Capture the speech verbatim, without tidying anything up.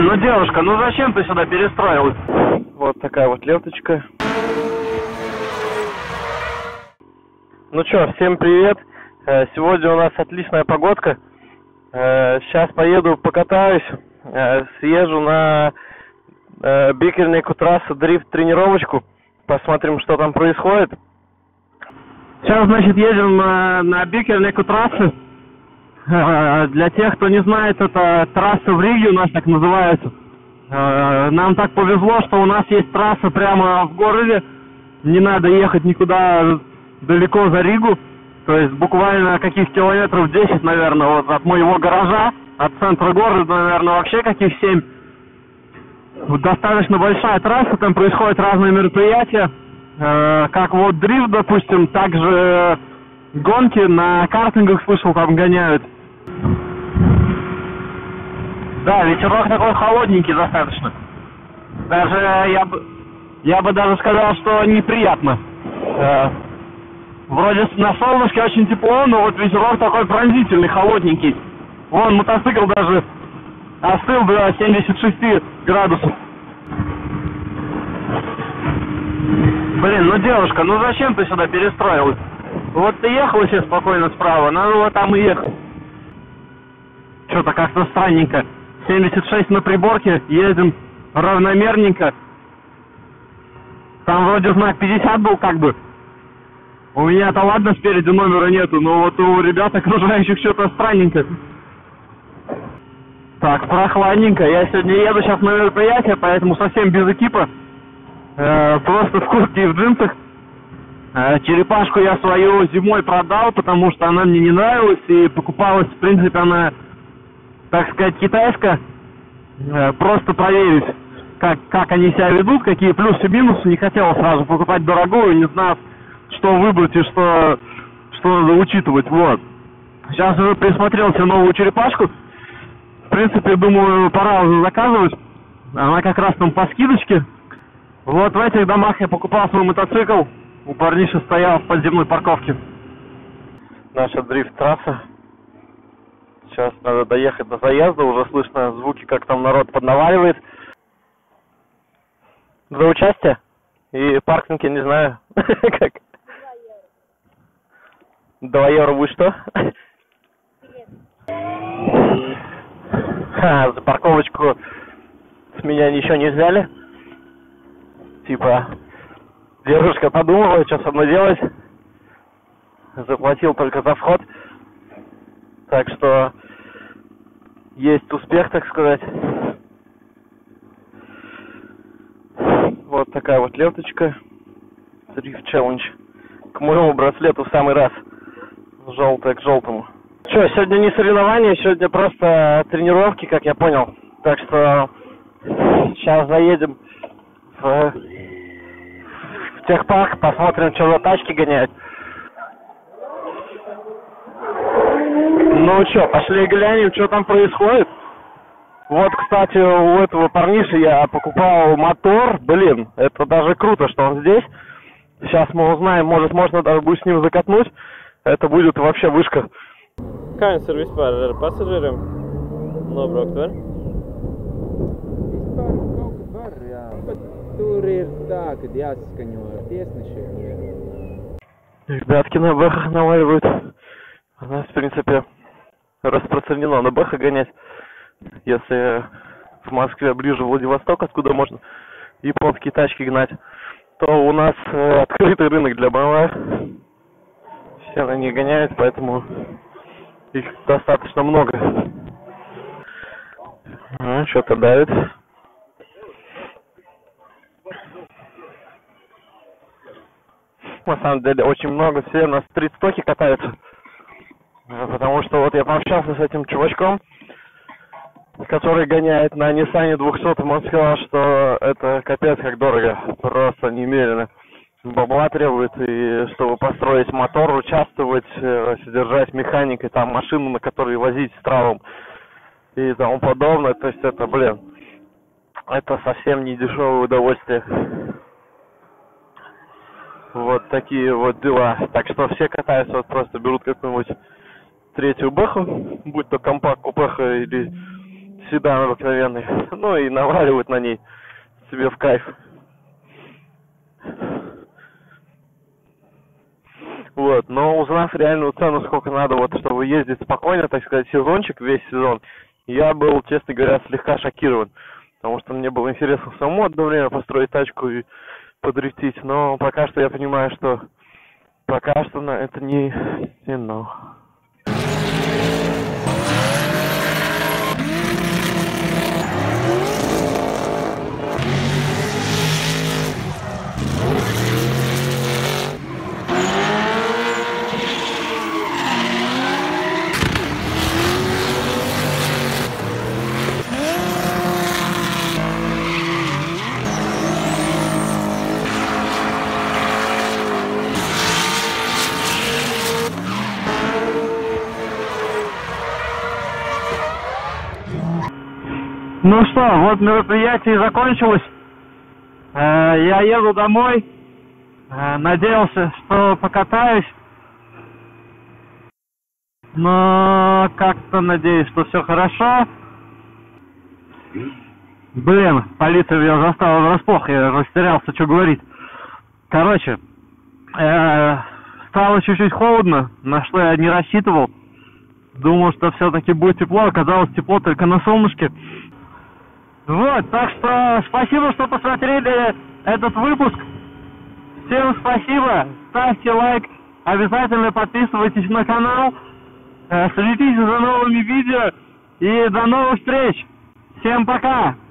Ну, девушка, ну зачем ты сюда перестроилась? Вот такая вот ленточка. Ну что, всем привет. Сегодня у нас отличная погодка. Сейчас поеду покатаюсь. Съезжу на Бикернику трассу дрифт тренировочку. Посмотрим, что там происходит. Сейчас, значит, едем на Бикернику трассу. Для тех, кто не знает, это трасса в Риге у нас так называется. Нам так повезло, что у нас есть трасса прямо в городе. Не надо ехать никуда далеко за Ригу. То есть буквально каких километров десять, наверное, вот от моего гаража. От центра города, наверное, вообще каких семь. Достаточно большая трасса, там происходят разные мероприятия. Как вот дрифт, допустим, также гонки на картингах, слышал, там гоняют. Да, ветерок такой холодненький достаточно. Даже я бы, я бы даже сказал, что неприятно. Э, вроде на солнышке очень тепло, но вот ветерок такой пронзительный, холодненький. Вон мотоцикл даже остыл до семидесяти шести градусов. Блин, ну девушка, ну зачем ты сюда перестроилась? Вот ты ехала сейчас спокойно справа, надо было там и ехать. Что-то как-то странненько. семьдесят шесть на приборке, едем равномерненько. Там вроде знак пятьдесят был как бы. У меня-то ладно, спереди номера нету, но вот у ребят окружающих что-то странненько. Так, прохладненько. Я сегодня еду сейчас на мероприятие, поэтому совсем без экипа. Э, просто в куртке и в джинсах. Черепашку я свою зимой продал, потому что она мне не нравилась, и покупалась, в принципе, она, так сказать, китайская. Просто проверить, как, как они себя ведут, какие плюсы и минусы. Не хотел сразу покупать дорогую, не знав, что выбрать и что, что надо учитывать. Вот. Сейчас уже присмотрелся новую черепашку. В принципе, думаю, пора уже заказывать. Она как раз там по скидочке. Вот в этих домах я покупал свой мотоцикл. У парниша стоял в подземной парковке. Наша дрифт-трасса. Сейчас надо доехать до заезда. Уже слышно звуки, как там народ поднаваливает. За участие. И паркинги, не знаю, как. два евро будет что? За парковочку с меня ничего не взяли. Типа... Девушка подумала, что со мной делать. Заплатил только за вход. Так что есть успех, так сказать. Вот такая вот ленточка. Three Challenge. К моему браслету в самый раз. Желтое к желтому. Что, сегодня не соревнования, сегодня просто тренировки, как я понял. Так что сейчас заедем в... техпарк, посмотрим, что за тачки гоняют. Ну что, пошли глянем, что там происходит. Вот, кстати, у этого парниши я покупал мотор. Блин, это даже круто, что он здесь. Сейчас мы узнаем, может, можно даже будет с ним закатнуть. Это будет вообще вышка. Какой сервис пассажирам? Ребятки на бэхах наваливают. У нас, в принципе, распространено на бэхах гонять. Если в Москве ближе Владивосток, откуда можно японские тачки гнать, то у нас открытый рынок для бэ эм вэ. Все на них гоняют, поэтому их достаточно много. Ну, что-то давит. На самом деле очень много, все у нас в стрит-стоке катаются, потому что вот я пообщался с этим чувачком, который гоняет на Ниссане двухсотом, он сказал, что это капец как дорого, просто немерено бабла требует, и чтобы построить мотор, участвовать, содержать механика, там машину, на которой возить с травом и тому подобное, то есть это, блин, это совсем не дешевое удовольствие. Вот такие вот дела. Так что все катаются, вот просто берут какую-нибудь девяносто третью бэху, будь то компакт, купеха или седан обыкновенный, ну и наваливают на ней себе в кайф. Вот, но узнав реальную цену, сколько надо, вот, чтобы ездить спокойно, так сказать, сезончик, весь сезон, я был, честно говоря, слегка шокирован, потому что мне было интересно самому одно время построить тачку и подрифтить, но пока что я понимаю, что пока что на это не тяну. Ну что, вот мероприятие и закончилось. Я еду домой. Надеялся, что покатаюсь. Но как-то надеюсь, что все хорошо. Блин, полиция меня застала врасплох. Я растерялся, что говорить. Короче, стало чуть-чуть холодно, на что я не рассчитывал. Думал, что все-таки будет тепло. Оказалось, тепло только на солнышке. Вот, так что спасибо, что посмотрели этот выпуск. Всем спасибо, ставьте лайк, обязательно подписывайтесь на канал, следите за новыми видео и до новых встреч. Всем пока!